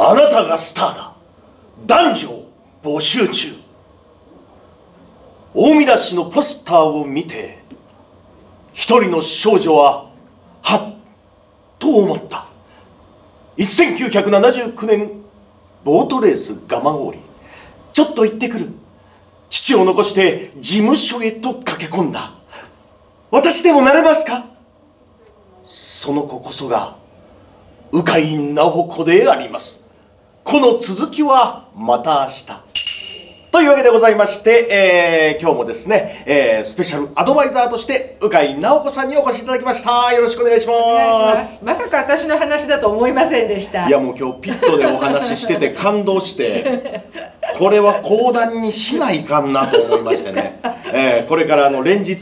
あなたがスターだ。男女を募集中。大見出しのポスターを見て一人の少女ははっと思った。1979年ボートレース蒲郡、ちょっと行ってくる。父を残して事務所へと駆け込んだ。私でもなれますか。その子こそが鵜飼菜穂子であります。この続きはまた明日というわけでございまして、今日もですね、スペシャルアドバイザーとして鵜飼菜穂子さんにお越しいただきました。よろしくお願いします。お願いします。まさか私の話だと思いませんでした。いやもう今日ピットでお話ししてて感動してこれは講談にしないかんなと思いましてねこれから連日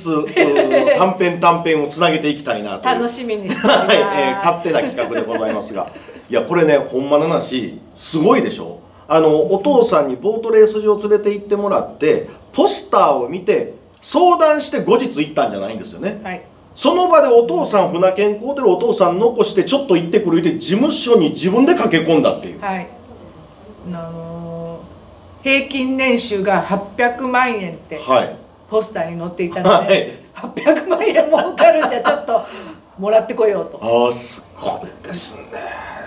短編をつなげていきたいなという楽しみにしていますはい、勝手な企画でございますがいやこれねほんまの話すごいでしょ。お父さんにボートレース場連れて行ってもらってポスターを見て相談して後日行ったんじゃないんですよね、はい、その場でお父さん船健康でお父さん残してちょっと行ってくるで事務所に自分で駆け込んだっていう、はい、平均年収が800万円って、はい、ポスターに載っていたので、はい、800万円儲かるんじゃちょっともらってこようと。ああすごいですね。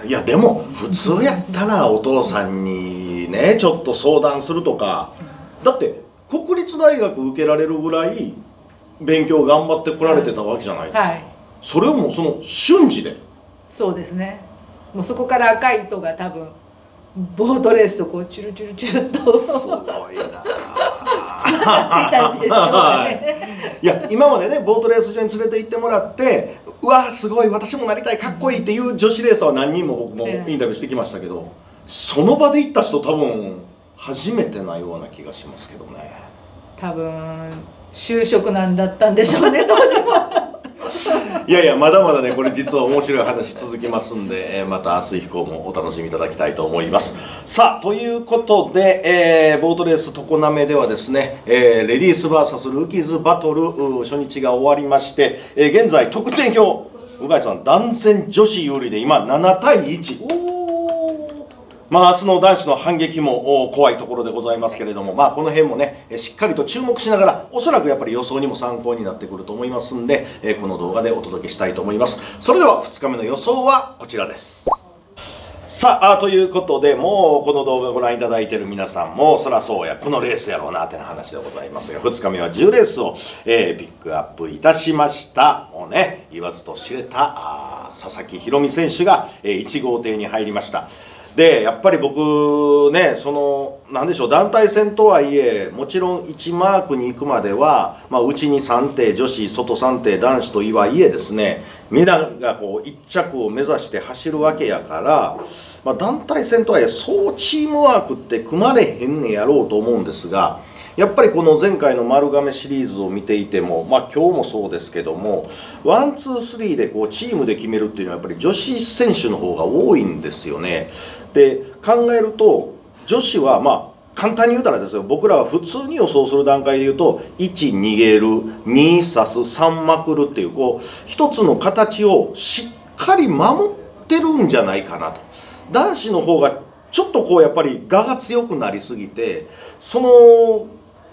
いやでも普通やったらお父さんにねちょっと相談するとかだって国立大学受けられるぐらい勉強頑張ってこられてたわけじゃないですか、はいはい、それをもうその瞬時で。そうですね。もうそこから赤い糸が多分ボートレースとこうチュルチュルチュルとすごいな繋がっていたんでしょうかねいや今までねボートレース場に連れて行ってもらってうわーすごい私もなりたいかっこいいっていう女子レーサーは何人も僕もインタビューしてきましたけど、その場で行った人多分初めてなような気がしますけどね。多分就職難だったんでしょうね当時もいやいやまだまだねこれ実は面白い話続きますんで、また明日以降もお楽しみいただきたいと思います。さあということで、ボートレース常滑ではですね、レディース VS ルーキーズバトル初日が終わりまして、現在得点表鵜飼さん断然女子有利で今7対1。まあ、明日の男子の反撃も怖いところでございますけれども、まあ、この辺もねしっかりと注目しながらおそらくやっぱり予想にも参考になってくると思いますんで、この動画でお届けしたいと思います。それでは2日目の予想はこちらです。さあということでもうこの動画をご覧いただいている皆さんもそらそうやこのレースやろうなってな話でございますが、2日目は10レースを、ピックアップいたしました。もうね言わずと知れた佐々木宏実選手が、1号艇に入りました。でやっぱり僕ねそのなんでしょう団体戦とはいえもちろん1マークに行くまでは、まあ、内に3艇女子外3艇男子といわいえですね皆がこう1着を目指して走るわけやから、まあ、団体戦とはいえそうチームワークって組まれへんねやろうと思うんですが。やっぱりこの前回の丸亀シリーズを見ていても、まあ、今日もそうですけどもワン、ツー、スリーでこうチームで決めるっていうのはやっぱり女子選手の方が多いんですよね。で考えると女子はまあ簡単に言うたらですよ僕らは普通に予想する段階で言うと1、逃げる2、刺す3、まくるっていうこう一つの形をしっかり守ってるんじゃないかなと。男子の方がちょっとこうやっぱり我が強くなりすぎてその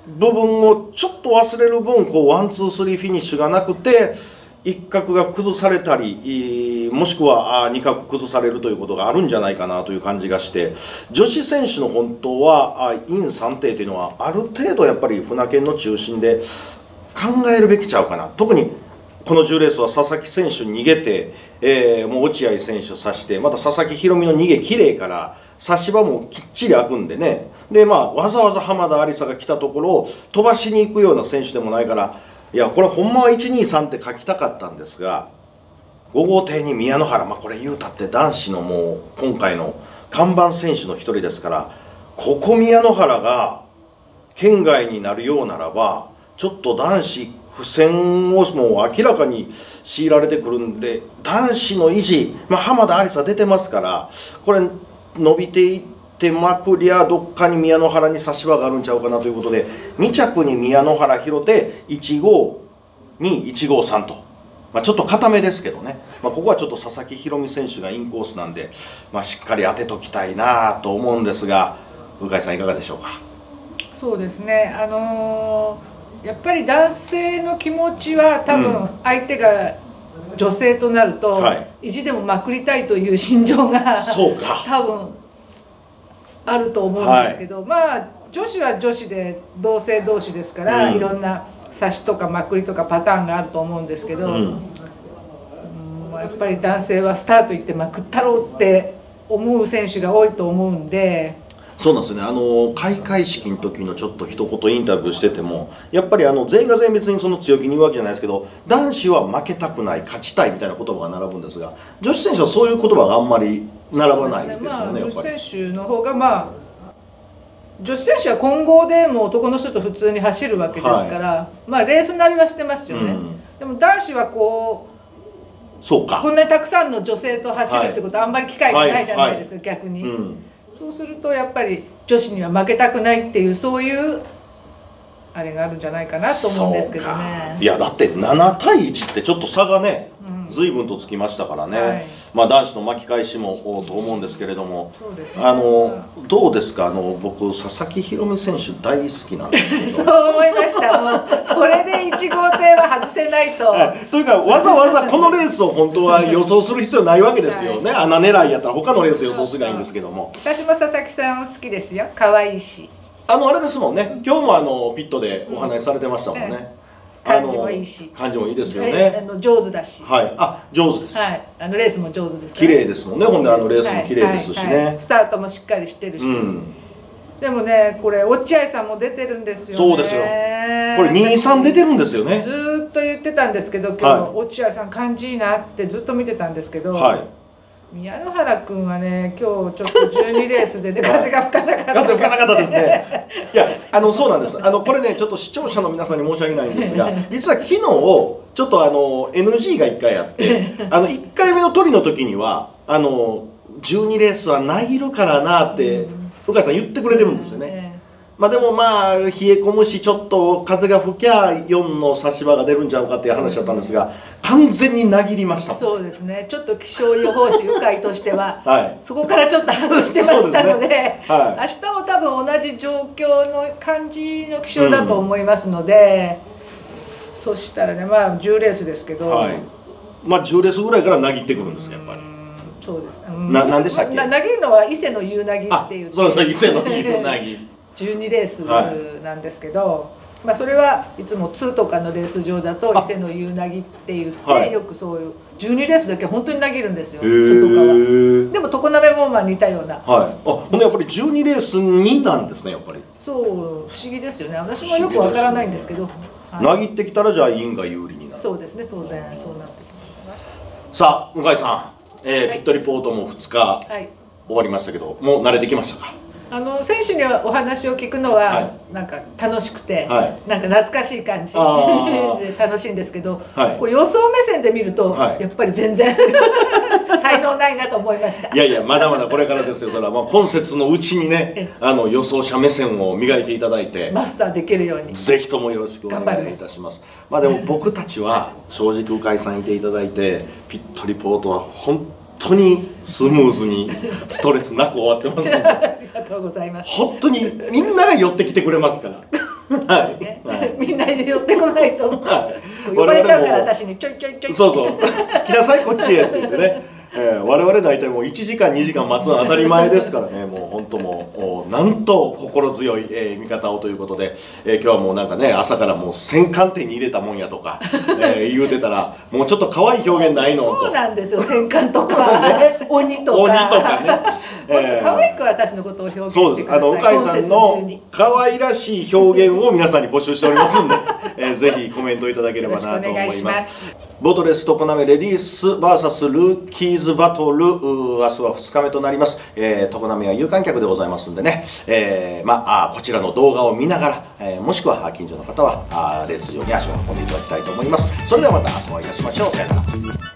部分をちょっと忘れる分こうワンツースリーフィニッシュがなくて一角が崩されたりもしくは二角崩されるということがあるんじゃないかなという感じがして、女子選手の本当はイン3艇というのはある程度やっぱり船券の中心で考えるべきちゃうかな。特にこの10レースは佐々木選手逃げて、もう落合選手を刺してまた佐々木宏実の逃げきれいから差し場もきっちり開くんでね。でまあわざわざ浜田有沙が来たところを飛ばしに行くような選手でもないからいやこれほんまは123って書きたかったんですが5号艇に宮之原、まあ、これ言うたって男子のもう今回の看板選手の一人ですから、ここ宮之原が圏外になるようならばちょっと男子苦戦をもう明らかに強いられてくるんで男子の維持、まあ、浜田有沙出てますからこれ伸びていってまくりゃどっかに宮之原に差し場があるんちゃうかなということで2着に宮之原拾って152、153と、まあ、ちょっと固めですけどね、まあ、ここはちょっと佐々木宏美選手がインコースなんで、まあ、しっかり当てときたいなと思うんですが、鵜飼さん、いかがでしょうか。そうですね、やっぱり男性の気持ちは多分相手が女性となると、意地でもまくりたいという心情がそうか多分あると思うんですけど、はい、まあ女子は女子で同性同士ですから、うん、いろんな差しとかまくりとかパターンがあると思うんですけど、やっぱり男性はスタートいってまくったろうって思う選手が多いと思うんで。そうなんですね、開会式の時のちょっと一言インタビューしてても、やっぱり全員が全員別にその強気に言うわけじゃないですけど、男子は負けたくない、勝ちたいみたいな言葉が並ぶんですが、女子選手はそういう言葉があんまり並ばないですよね。女子選手の方が、まあ女子選手は混合でも男の人と普通に走るわけですから、はい、まあレースなりはしてますよね。でも男子はこう、そうか、こんなにたくさんの女性と走るってことはあんまり機会がないじゃないですか、逆に。そうするとやっぱり女子には負けたくないっていう、そういうあれがあるんじゃないかなと思うんですけどね。いやだって7対1ってちょっと差がね、随分とつきましたからね、はい、まあ男子の巻き返しもと思うんですけれども、そうですね、どうですか、僕佐々木宏美選手大好きなんですけどそう思いましたもうそれで1号艇は外せないと、はい、というかわざわざこのレースを本当は予想する必要ないわけですよね、はい、穴狙いやったら他のレース予想すればいいんですけども、私も佐々木さん好きですよ、可愛いし、あれですもんね、今日もピットでお話しされてましたもんね、感じもいいし、感じもいいですよね。上手だし。はい。あ、上手です。はい。レースも上手です。綺麗ですもんね。ほんでレースも綺麗ですしね。スタートもしっかりしてるし。でもね、これ落合さんも出てるんですよね。そうですよ。これ2、3出てるんですよね。ずっと言ってたんですけど、今日落合さん感じいいなってずっと見てたんですけど。はい。宮之原君はね、今日ちょっと12レースで、ね、風が吹かなかった、風が吹かなかったですね。いや、そうなんです。これね、ちょっと視聴者の皆さんに申し訳ないんですが、実は昨日ちょっとNG が1回あって、1回目の取りの時には12レースはないるからなって鵜飼さん言ってくれてるんですよね。まあでもまあ冷え込むし、ちょっと風が吹きゃ4の差し場が出るんちゃうかっていう話だったんですが、完全になぎりました。そうですね、ちょっと気象予報士鵜飼としては、はい、そこからちょっと外してましたので、ね、はい、明日も多分同じ状況の感じの気象だと思いますので、うん、そしたらね、まあ10レースですけど、はい、まあ10レースぐらいからなぎってくるんですか、やっぱり。そうです、なんでしたっけ、なぎるのは伊勢の夕凪っていう、そうそう、伊勢の夕凪12レースなんですけど、はい、まあそれはいつも2とかのレース場だと伊勢の夕凪って言って、はい、よくそういう12レースだけ本当になぎるんですよ、2とかは。でも常滑もまあ似たような、はい、あ、やっぱり12レース2なんですね、やっぱり。そう、不思議ですよね、私もよくわからないんですけど、なぎってきたらじゃあ因が有利になる。そうですね、当然そうなってきます。さあ鵜飼さん、ピットリポートも2日終わりましたけど、はい、もう慣れてきましたか。選手にお話を聞くのはなんか楽しくて、なんか懐かしい感じで楽しいんですけど、こう予想目線で見るとやっぱり全然才能ないなと思いました。いやいや、まだまだこれからですよ。それはまあ今節のうちにね、予想者目線を磨いていただいてマスターできるように、ぜひともよろしくお願いいたします。まあでも僕たちは正直鵜飼さんいていただいて、ピットリポートは本当にスムーズにストレスなく終わってます。ありがとうございます。本当にみんなが寄ってきてくれますから。はい。みんなで寄ってこないと呼ばれちゃうから、私にちょいちょいちょい。そうそう。来なさいこっちへって言ってね。我々大体もう1時間2時間待つのは当たり前ですからね。もう本当もうなんと心強い味方をということで、今日はもうなんかね、朝からもう戦艦艇に入れたもんやとか言うてたら、もうちょっと可愛い表現ないのと。そうなんですよ、戦艦とか鬼とか鬼とかね、可愛く私のことを表現してください。そうです、鵜飼さんの可愛らしい表現を皆さんに募集しておりますんでぜひコメントいただければなと思います。ボトレス常滑レディース VS ルーキーズバトル、明日は2日目となります。常滑は有観客でございますんでね、まあこちらの動画を見ながら、もしくは近所の方はレース場に足を運んでいただきたいと思います。それではまた明日お会いいたしましょう。さよなら。